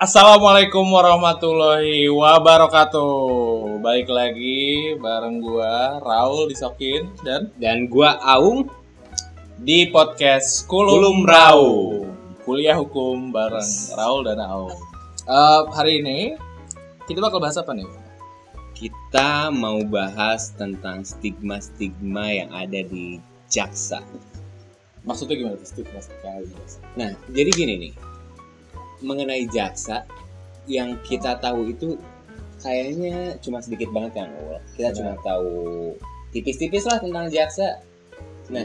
Assalamualaikum warahmatullahi wabarakatuh. Balik lagi bareng gua Raul Disokin dan gua Aung di podcast Kulum Raung, kuliah hukum bareng Raul dan Aung. Hari ini kita bakal bahas apa nih? Kita mau bahas tentang stigma-stigma yang ada di jaksa. Maksudnya gimana stigma-stigma? Nah, jadi gini nih. Mengenai jaksa yang kita tahu itu kayaknya cuma sedikit banget kan, Ul. Kita cuma tahu tipis-tipis lah tentang jaksa. Nah,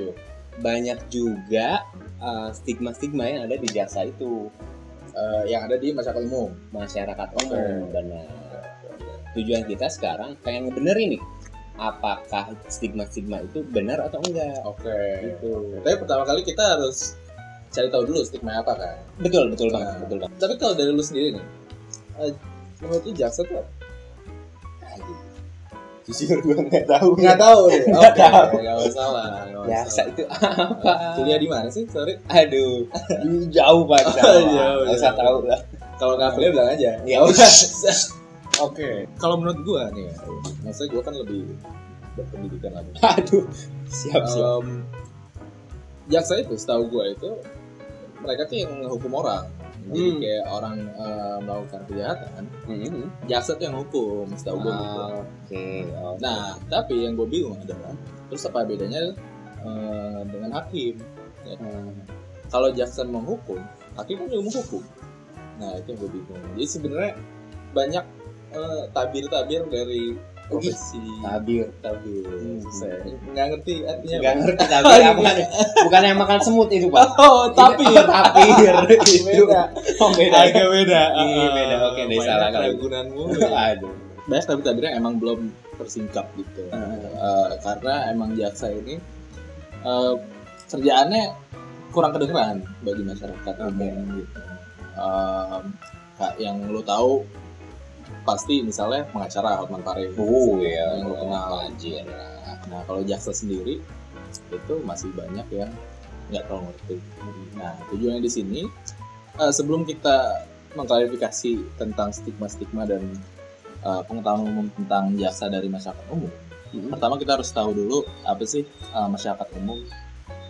banyak juga stigma-stigma yang ada di jaksa itu, yang ada di masyarakat umum. Masyarakat umum, benar. Tujuan kita sekarang pengen ngebenerin nih, apakah stigma-stigma itu benar atau enggak? Gitu. Tapi pertama kali kita harus cari tahu dulu stigma apa kan? Betul banget. Tapi kalau dari lu sendiri nih, menurut lu jaksa tuh apa? Jujur gue nggak tahu. Nggak masalah. Jaksa itu apa? Kuliah di mana sih? Sorry. Aduh, jauh banget. Nggak usah tahu lah. Kalau nggak kuliah bilang aja. Ya udah. Oke. Kalau menurut gue nih, maksudnya gue kan lebih berpendidikan lagi. Aduh, siap. Jaksa itu setahu gue itu mereka tuh yang menghukum orang, jadi kayak orang melakukan kejahatan, jaksa tuh yang hukum setahu gue. Okay. Nah, tapi yang gue bingung adalah terus apa bedanya dengan hakim? Kalau jaksa menghukum, hakim pun juga menghukum. Nah, itu yang gue bingung. Jadi sebenarnya banyak tabir-tabir dari profesi. Tabir. Saya nggak ngerti artinya. Nggak ngerti tabir apa? Bukan yang makan semut itu, Pak. Tabir. Beda. Agak beda. Iya, beda. Oke, deh, salah kalau gunanmu. Aduh. Banyak tabir-tabirnya emang belum tersingkap gitu. Karena emang jaksa ini kerjaannya kurang kedengeran bagi masyarakat umum gitu. Yang lu tahu pasti misalnya pengacara Hotman Paris yang lo kenal aja. Nah, kalau jaksa sendiri itu masih banyak yang nggak terlalu ngerti. Nah, tujuannya di sini sebelum kita mengklarifikasi tentang stigma-stigma dan pengetahuan umum tentang jaksa dari masyarakat umum, pertama kita harus tahu dulu apa sih masyarakat umum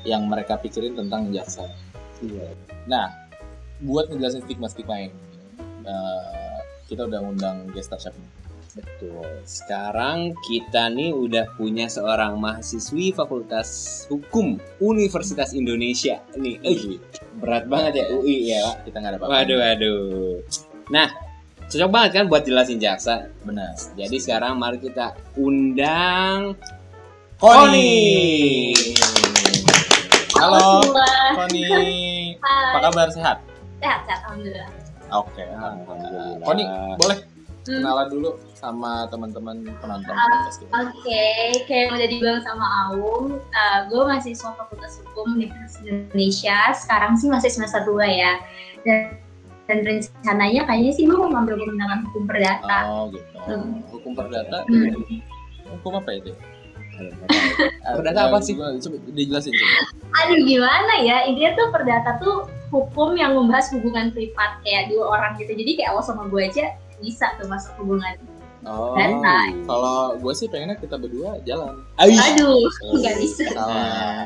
yang mereka pikirin tentang jaksa. Nah, buat ngejelasin stigma-stigma ini, kita udah undang guest starship nih. Betul. Sekarang kita nih udah punya seorang mahasiswi Fakultas Hukum Universitas Indonesia. Nih, berat banget ya UI ya, Pak. Kita enggak ada apa-apa. Waduh. Nah, cocok banget kan buat jelasin jaksa. Benar. Jadi sekarang mari kita undang Qoni. Halo, Qoni. Apa kabar, sehat? Sehat, alhamdulillah. Oke, alhamdulillah. Qoni, boleh kenalan dulu sama teman-teman penonton podcast kita. Kayak udah dibilang sama Aung, gue mahasiswa Fakultas Hukum Universitas Indonesia. Sekarang sih masih semester 2 ya. Dan rencananya kayaknya sih gue mau ngambil pemindahan hukum perdata. Oh gitu. Hukum perdata. Hukum apa itu? Perdata apa sih? Coba dijelasin coba. Aduh, gimana ya? Intinya tuh perdata tuh hukum yang membahas hubungan privat kayak dua orang gitu. Jadi kayak awal sama gue aja bisa tuh masuk hubungan. Oh. Kalau gue sih pengennya kita berdua jalan. Aduh, nggak bisa. Salah.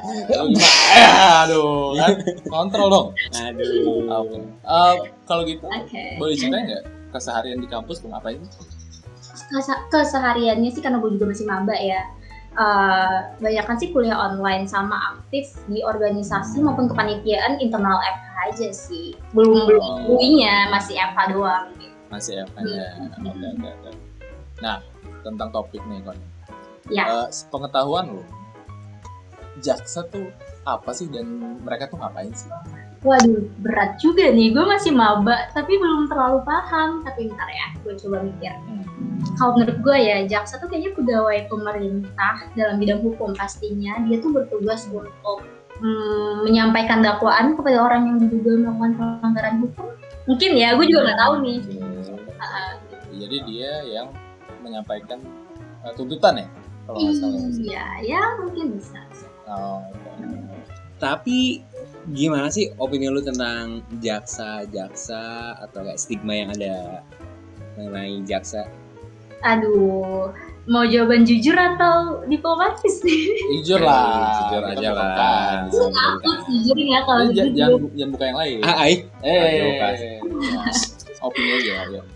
Aduh, kan kontrol dong. Aduh. Okay. Kalau gitu, boleh ceritain nggak keseharian di kampus tuh ngapain? Kesehariannya sih karena gue juga masih maba ya. Banyakan sih kuliah online sama aktif di organisasi maupun kepanitiaan internal FH aja sih. Belum UI-nya masih FH doang gitu. Masih FH ya. Oke. Nah, tentang topik nih Qoni. Ya. Pengetahuan lo, jaksa tuh apa sih dan mereka tuh ngapain sih? Waduh, berat juga nih. Gue masih maba, tapi belum terlalu paham. Tapi bentar ya, gue coba mikir. Kalau menurut gue ya, jaksa tuh kayaknya pegawai pemerintah dalam bidang hukum pastinya. Dia tuh bertugas untuk menyampaikan dakwaan kepada orang yang diduga melakukan pelanggaran hukum. Mungkin ya, gue juga nggak tahu nih. Jadi dia yang menyampaikan tuntutan ya? Iya, ya mungkin bisa. Tapi Gimana sih opini lu tentang jaksa atau kayak stigma yang ada mengenai jaksa? Aduh, mau jawaban jujur atau diplomatis nih? Jujur lah, jujur aja lah. Aku jujur ya kalau gitu. Jangan buka yang lain. Opini aja.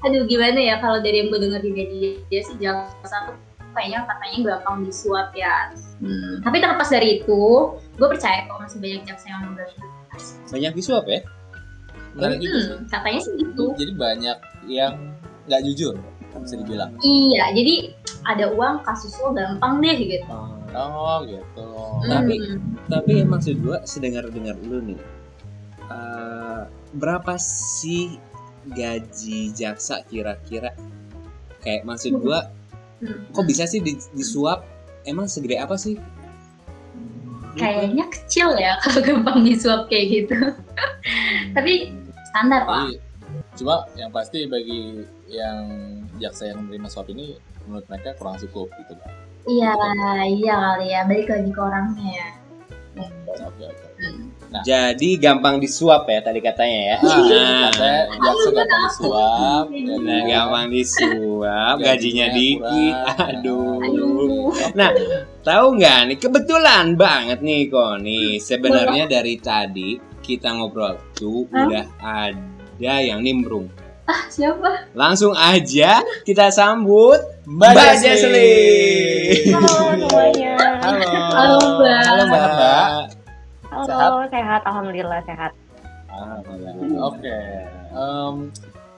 Aduh, gimana ya kalau dari yang gue dengar di media sih jaksa tuh kayaknya katanya gampang disuap ya. Tapi terlepas dari itu, gue percaya kok masih banyak jaksa yang berprestasi. Banyak disuap ya? Katanya sih gitu. Jadi banyak yang nggak jujur, bisa dibilang. Iya, jadi ada uang kasus lo gampang deh gitu. Oh gitu. Tapi maksud gue, sedengar-dengar lu nih, berapa sih gaji jaksa kira-kira? Kayak maksud gue, kok bisa sih disuap? Emang segede apa sih? Kayaknya kecil ya kalau gampang disuap kayak gitu. Tapi standar lah. Cuma yang pasti bagi yang jaksa yang menerima suap ini menurut mereka kurang cukup gitu kan? Iya kali ya, balik lagi ke orangnya ya. Okay. Nah, jadi gampang disuap ya tadi katanya ya. Jaksa gampang disuap. Gampang disuap, gajinya dikit. Aduh. Nah, tahu nggak nih, kebetulan banget nih Qoni. Sebenarnya dari tadi kita ngobrol tuh udah ada yang nimbrung. Siapa? Langsung aja kita sambut Mbak Jesslyn. Halo semuanya. Halo Mbak. Halo, sehat? Alhamdulillah sehat. Oke.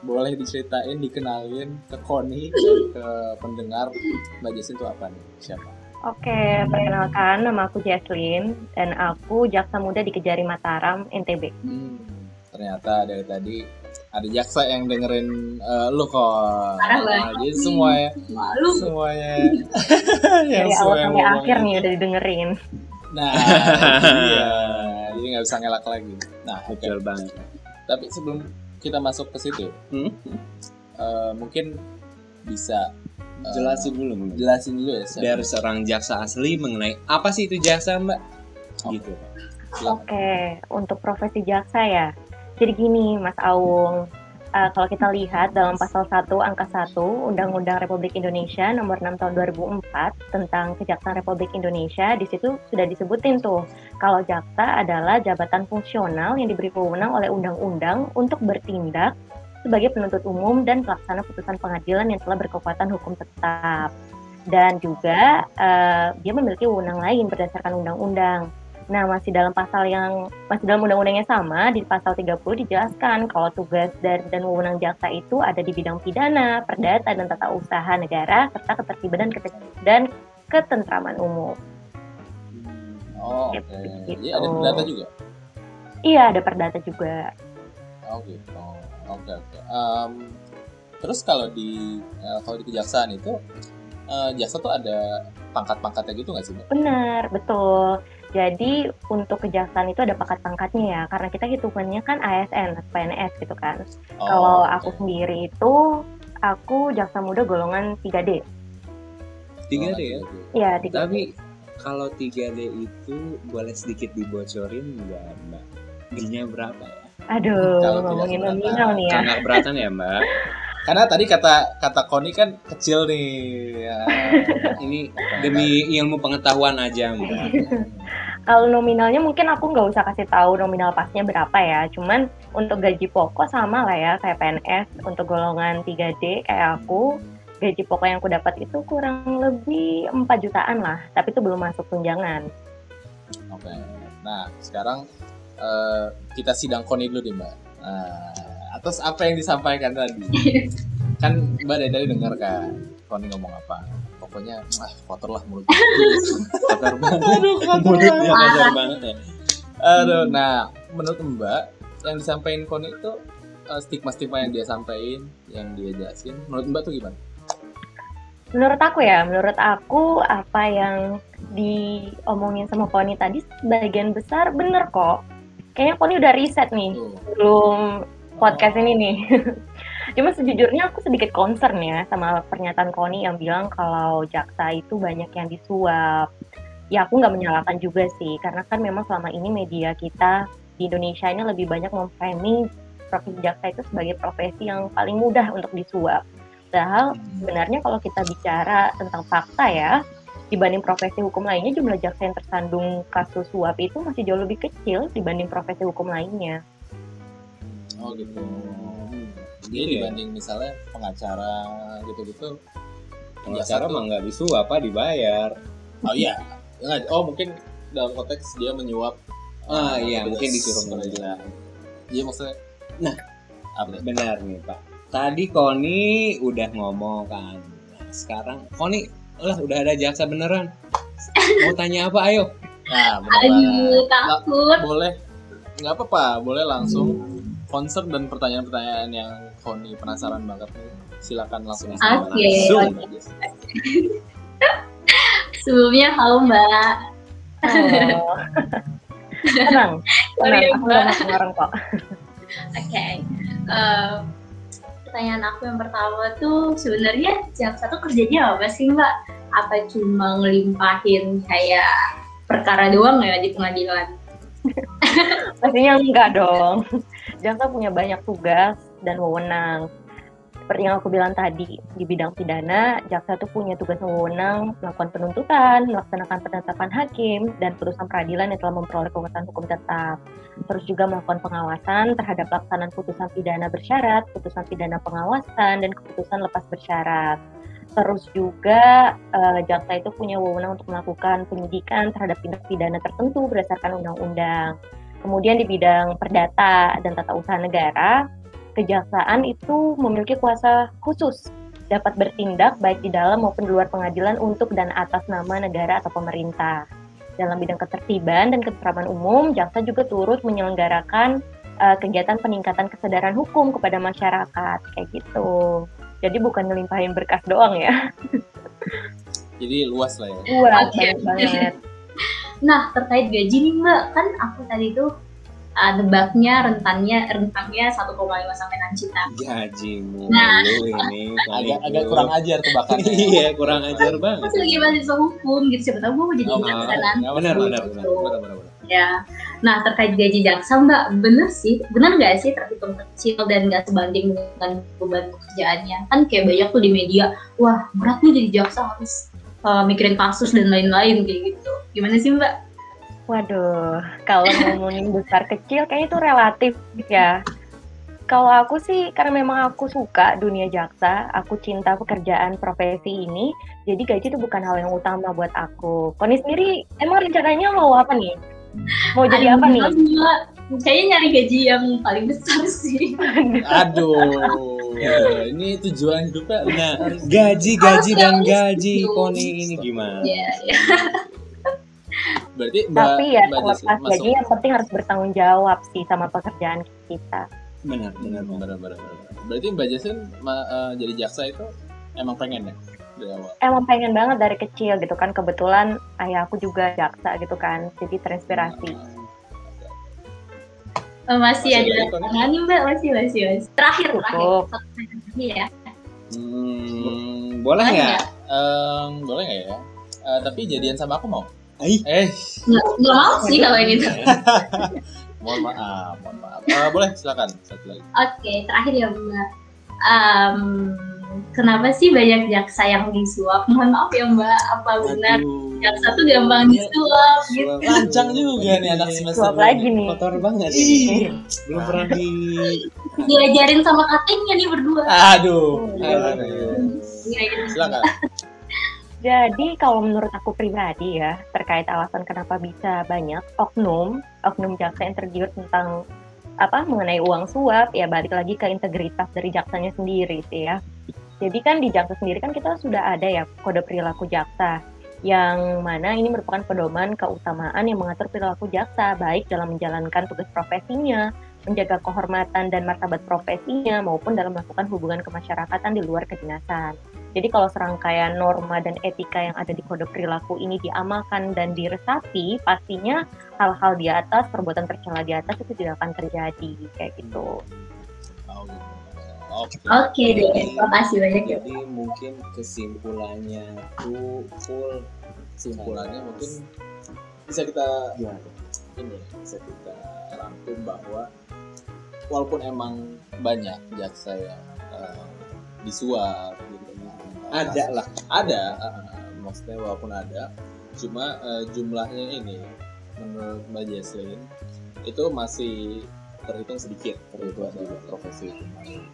Boleh diceritain, dikenalin ke Qoni, ke pendengar, Mbak Jesslyn itu apa nih? Siapa? Oke, perkenalkan, nama aku Jesslyn dan aku jaksa muda di Kejari Mataram, NTB. Ternyata dari tadi ada jaksa yang dengerin lu kok. Jadi semuanya yang awal sampai akhir nih udah didengerin. Nah, iya. Jadi nggak bisa ngelak lagi. Nah, betul banget. Tapi sebelum kita masuk ke situ, mungkin bisa jelasin dulu ya. Dari seorang jaksa asli mengenai apa sih itu jaksa, Mbak? Gitu. Oke, untuk profesi jaksa ya. Jadi gini Mas Aung, kalau kita lihat dalam Pasal 1 Angka 1 Undang-Undang Republik Indonesia Nomor 6 Tahun 2004 tentang Kejaksaan Republik Indonesia, di situ sudah disebutin tuh kalau jaksa adalah jabatan fungsional yang diberi wewenang oleh undang-undang untuk bertindak sebagai penuntut umum dan pelaksana putusan pengadilan yang telah berkekuatan hukum tetap, dan juga dia memiliki wewenang lain berdasarkan undang-undang. Nah, masih dalam undang-undangnya sama, di pasal 30 dijelaskan kalau tugas dan wewenang jaksa itu ada di bidang pidana, perdata, dan tata usaha negara, serta ketertiban dan ketentraman umum. Oke. Gitu. Jadi ada perdata juga? Iya, ada perdata juga. Oh gitu. Oke. Terus kalau di kejaksaan itu, jaksa tuh ada pangkat-pangkatnya gitu nggak sih? Benar, betul. Jadi untuk kejaksaan itu ada pangkat-pangkatnya ya, karena kita hitungannya kan ASN, PNS gitu kan. Kalau aku sendiri itu, aku jaksa muda golongan 3D. 3D ya? Iya, 3D. Tapi kalau 3D itu boleh sedikit dibocorin nggak Mbak? Gajinya berapa ya? Aduh, ngomongin nominal nih ya. Sangat beratan ya Mbak? Karena tadi kata Qoni kan kecil nih. Ya. Ini demi ilmu pengetahuan aja Mbak. Kalau nominalnya mungkin aku nggak usah kasih tahu nominal pasnya berapa ya. Cuman untuk gaji pokok sama lah ya kayak PNS. Untuk golongan 3D kayak aku, gaji pokok yang aku dapat itu kurang lebih 4 jutaan lah. Tapi itu belum masuk tunjangan. Oke. Nah sekarang kita sidang Qoni dulu deh Mbak. Atas apa yang disampaikan tadi. Kan Mbak dari dengar kan Qoni ngomong apa. Pokoknya kotor lah mulut. Kotor banget. Mulutnya kotor banget ya. Aduh, nah menurut Mbak yang disampaikan Qoni itu stigma-stigma yang dia sampaikan, yang dia jelasin, menurut Mbak tuh gimana? Menurut aku apa yang diomongin sama Qoni tadi sebagian besar bener kok. Kayaknya Qoni udah riset nih sebelum podcast ini nih. Cuma sejujurnya aku sedikit concern ya sama pernyataan Qoni yang bilang kalau jaksa itu banyak yang disuap. Ya aku nggak menyalahkan juga sih, karena kan memang selama ini media kita di Indonesia ini lebih banyak memframing profesi jaksa itu sebagai profesi yang paling mudah untuk disuap. Padahal sebenarnya kalau kita bicara tentang fakta ya, dibanding profesi hukum lainnya jumlah jaksa yang tersandung kasus suap itu masih jauh lebih kecil dibanding profesi hukum lainnya. Oh gitu. Jadi dibanding misalnya pengacara gitu-gitu, pengacara mah nggak disuap, apa dibayar. Oh iya. Oh mungkin dalam konteks dia menyuap. Ah iya, mungkin disuruh menjelaskan. Iya maksudnya. Nah, benar nih Pak. Tadi Qoni udah ngomong kan. Nah, sekarang Qoni lah udah ada jaksa beneran. Mau tanya apa ayo? Nah, aduh takut. Boleh. Enggak apa-apa, boleh langsung concern dan pertanyaan-pertanyaan yang Qoni penasaran banget nih. Silakan langsung. Oke. Sebelumnya halo Mbak. Oh. Tenang. Orang kok. Oke. Pertanyaan aku yang pertama tuh sebenarnya jaksa tuh kerjanya apa sih Mbak? Apa cuma ngelimpahin kayak perkara doang ya di pengadilan? Pastinya enggak dong. Jaksa punya banyak tugas dan wewenang. Seperti yang aku bilang tadi, di bidang pidana jaksa tuh punya tugas dan wewenang melakukan penuntutan, melaksanakan penetapan hakim dan putusan peradilan yang telah memperoleh kekuatan hukum tetap. Terus juga melakukan pengawasan terhadap pelaksanaan putusan pidana bersyarat, putusan pidana pengawasan, dan keputusan lepas bersyarat. Terus juga jaksa itu punya wewenang untuk melakukan penyidikan terhadap tindak pidana tertentu berdasarkan undang-undang. Kemudian di bidang perdata dan tata usaha negara, kejaksaan itu memiliki kuasa khusus, dapat bertindak baik di dalam maupun di luar pengadilan untuk dan atas nama negara atau pemerintah. Dalam bidang ketertiban dan keteraman umum, jaksa juga turut menyelenggarakan kegiatan peningkatan kesadaran hukum kepada masyarakat, kayak gitu. Jadi bukan ngelimpahin berkas doang ya. Jadi luas lah ya. Luas, banyak banget. Nah, terkait gaji nih Mbak, kan aku tadi tuh nebaknya rentangnya 1,5-6 juta. Gajimu. Nah, ini agak kurang ajar tebakannya. Iya, kurang ajar banget. Terus lagi mahasiswa hukum gitu, siapa tahu gue jadi jaksa nanti. Benar. Ya. Nah, terkait gaji jaksa Mbak, benar nggak sih terhitung kecil dan nggak sebanding dengan beban pekerjaannya? Kan kayak banyak tuh di media, wah berat nih jadi jaksa harus mikirin kasus dan lain-lain kayak gitu. Gimana sih Mbak? Waduh, kalau ngomongin besar kecil kayaknya itu relatif ya. Kalau aku sih, karena memang aku suka dunia jaksa, aku cinta pekerjaan profesi ini, jadi gaji itu bukan hal yang utama buat aku. Qoni sendiri, emang rencananya mau apa nih? Mau jadi apa nih? Kayaknya nyari gaji yang paling besar sih. Aduh, ini tujuan hidupnya. Nah, gaji, Qoni ini gimana? Iya. Berarti tapi ya lepas gaji yang penting harus bertanggung jawab sih sama pekerjaan kita. Benar. Berarti Mbak Jesslyn jadi jaksa itu emang pengen ya dari awal? Emang pengen banget dari kecil gitu kan, kebetulan ayah aku juga jaksa gitu kan, jadi terinspirasi. Masih ada tangan nih Mbak, masih. Terakhir ya. Boleh nggak? Boleh nggak ya? Tapi jadian sama aku mau? Nggak mau sih kalau ini tuh. Mohon maaf. Boleh, silakan. Satu lagi. Oke, terakhir ya Mbak. Kenapa sih banyak jaksa yang disuap? Mohon maaf ya Mbak, apa benar jaksa tuh gampang disuap? Gitu. Lancang juga nih anak semester ini. Kotor banget. Belum pernah diajarin sama katingnya nih berdua. Aduh. Silakan. Jadi kalau menurut aku pribadi ya, terkait alasan kenapa bisa banyak oknum jaksa yang tergiur tentang mengenai uang suap, ya balik lagi ke integritas dari jaksanya sendiri sih ya. Jadi kan di jaksa sendiri kan kita sudah ada ya kode perilaku jaksa, yang mana ini merupakan pedoman keutamaan yang mengatur perilaku jaksa, baik dalam menjalankan tugas profesinya, menjaga kehormatan dan martabat profesinya, maupun dalam melakukan hubungan kemasyarakatan di luar kedinasan. Jadi kalau serangkaian norma dan etika yang ada di kode perilaku ini diamalkan dan diresapi, pastinya hal-hal di atas, perbuatan tercela di atas itu tidak akan terjadi, kayak gitu. Oke deh, terima kasih banyak. Jadi mungkin kesimpulannya mungkin bisa kita ini bisa kita rangkum bahwa walaupun emang banyak jaksa yang disuap gitu, maksudnya walaupun ada, cuma jumlahnya ini menurut Mbak Jesslyn itu masih terhitung sedikit terhadap profesi hukum.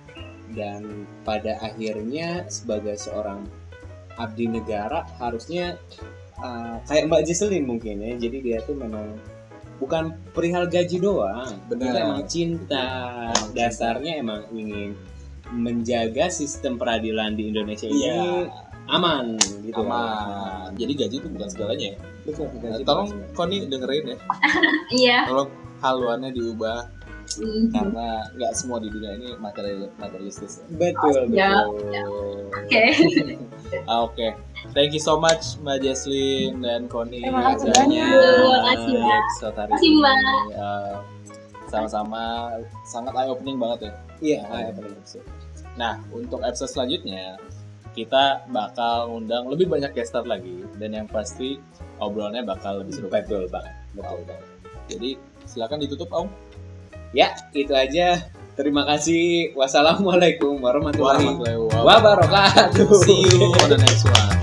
Dan pada akhirnya sebagai seorang abdi negara harusnya kayak Mbak Jesslyn mungkin ya, jadi dia tuh memang bukan perihal gaji doang, benar, emang cinta, dasarnya emang ingin menjaga sistem peradilan di Indonesia ini aman gitu. Aman. Jadi gaji itu bukan segalanya. Betul, gaji tolong Qoni dengerin ya. Iya. Tolong haluannya diubah karena nggak semua di dunia ini materialistis. Betul. Oke. Oke. Thank you so much Mbak Jesslyn dan Qoni. Terima kasih banyak. Terima kasih Mbak. Sama-sama, sangat eye opening banget ya. Iya, eye opening. Nah, untuk episode selanjutnya kita bakal undang lebih banyak guest star lagi, dan yang pasti obrolannya bakal lebih seru. Betul banget, betul banget. Jadi silakan ditutup Aung. Ya, itu aja. Terima kasih. Wassalamualaikum warahmatullahi wabarakatuh. See you on the next one.